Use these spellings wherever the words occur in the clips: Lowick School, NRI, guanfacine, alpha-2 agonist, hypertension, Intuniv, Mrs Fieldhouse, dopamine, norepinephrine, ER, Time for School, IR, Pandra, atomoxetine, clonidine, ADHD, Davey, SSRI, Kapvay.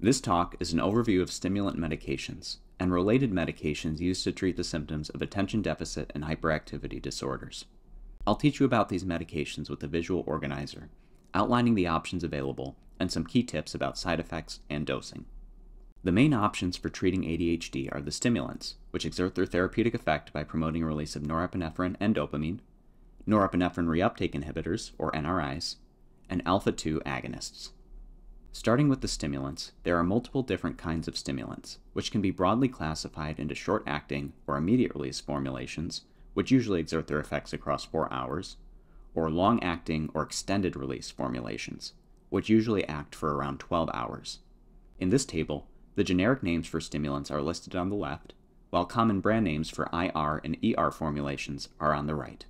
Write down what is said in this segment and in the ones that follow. This talk is an overview of stimulant medications and related medications used to treat the symptoms of attention deficit and hyperactivity disorders. I'll teach you about these medications with a visual organizer, outlining the options available and some key tips about side effects and dosing. The main options for treating ADHD are the stimulants, which exert their therapeutic effect by promoting release of norepinephrine and dopamine, norepinephrine reuptake inhibitors, or NRIs, and alpha-2 agonists. Starting with the stimulants, there are multiple different kinds of stimulants, which can be broadly classified into short-acting or immediate-release formulations, which usually exert their effects across 4 hours, or long-acting or extended-release formulations, which usually act for around 12 hours. In this table, the generic names for stimulants are listed on the left, while common brand names for IR and ER formulations are on the right.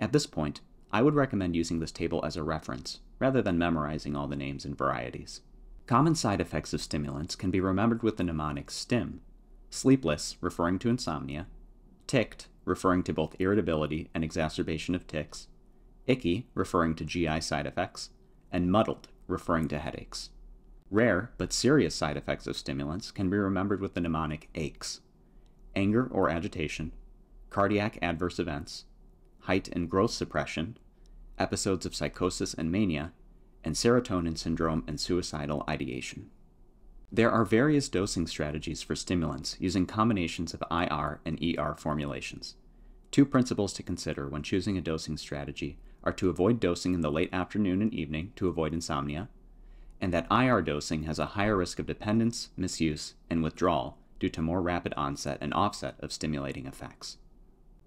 At this point, I would recommend using this table as a reference, rather than memorizing all the names and varieties. Common side effects of stimulants can be remembered with the mnemonic STIM, sleepless, referring to insomnia, ticked, referring to both irritability and exacerbation of tics, icky, referring to GI side effects, and muddled, referring to headaches. Rare but serious side effects of stimulants can be remembered with the mnemonic aches, anger or agitation, cardiac adverse events, height and growth suppression, episodes of psychosis and mania, and serotonin syndrome and suicidal ideation. There are various dosing strategies for stimulants using combinations of IR and ER formulations. Two principles to consider when choosing a dosing strategy are to avoid dosing in the late afternoon and evening to avoid insomnia, and that IR dosing has a higher risk of dependence, misuse, and withdrawal due to more rapid onset and offset of stimulating effects.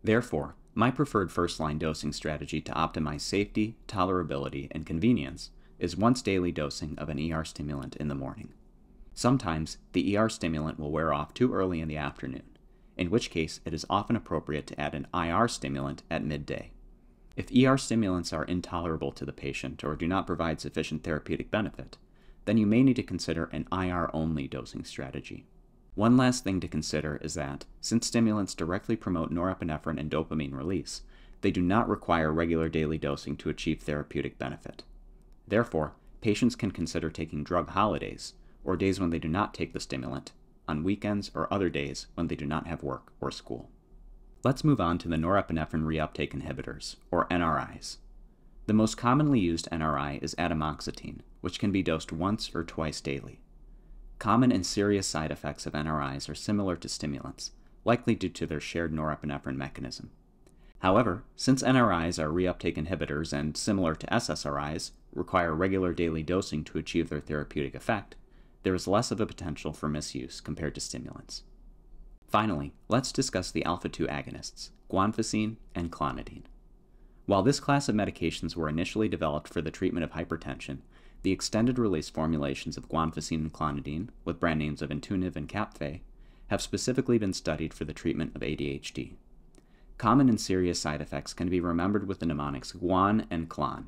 Therefore, my preferred first-line dosing strategy to optimize safety, tolerability, and convenience is once-daily dosing of an ER stimulant in the morning. Sometimes, the ER stimulant will wear off too early in the afternoon, in which case it is often appropriate to add an IR stimulant at midday. If ER stimulants are intolerable to the patient or do not provide sufficient therapeutic benefit, then you may need to consider an IR-only dosing strategy. One last thing to consider is that, since stimulants directly promote norepinephrine and dopamine release, they do not require regular daily dosing to achieve therapeutic benefit. Therefore, patients can consider taking drug holidays, or days when they do not take the stimulant, on weekends or other days when they do not have work or school. Let's move on to the norepinephrine reuptake inhibitors, or NRIs. The most commonly used NRI is atomoxetine, which can be dosed once or twice daily. Common and serious side effects of NRIs are similar to stimulants, likely due to their shared norepinephrine mechanism. However, since NRIs are reuptake inhibitors and, similar to SSRIs, require regular daily dosing to achieve their therapeutic effect, there is less of a potential for misuse compared to stimulants. Finally, let's discuss the alpha-2 agonists, guanfacine and clonidine. While this class of medications were initially developed for the treatment of hypertension, the extended-release formulations of guanfacine and clonidine, with brand names of Intuniv and Kapvay, have specifically been studied for the treatment of ADHD. Common and serious side effects can be remembered with the mnemonics guan and clon.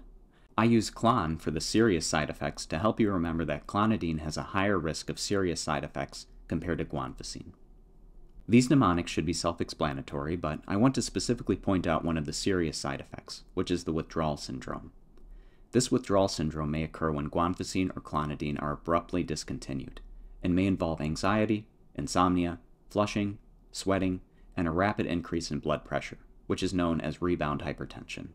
I use clon for the serious side effects to help you remember that clonidine has a higher risk of serious side effects compared to guanfacine. These mnemonics should be self-explanatory, but I want to specifically point out one of the serious side effects, which is the withdrawal syndrome. This withdrawal syndrome may occur when guanfacine or clonidine are abruptly discontinued, and may involve anxiety, insomnia, flushing, sweating, and a rapid increase in blood pressure, which is known as rebound hypertension.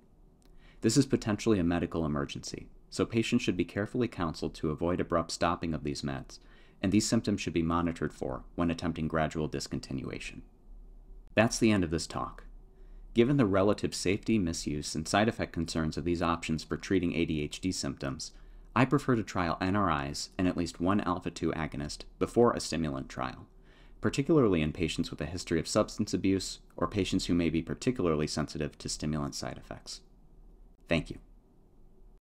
This is potentially a medical emergency, so patients should be carefully counseled to avoid abrupt stopping of these meds, and these symptoms should be monitored for when attempting gradual discontinuation. That's the end of this talk. Given the relative safety, misuse, and side effect concerns of these options for treating ADHD symptoms, I prefer to trial NRIs and at least one alpha-2 agonist before a stimulant trial, particularly in patients with a history of substance abuse or patients who may be particularly sensitive to stimulant side effects. Thank you.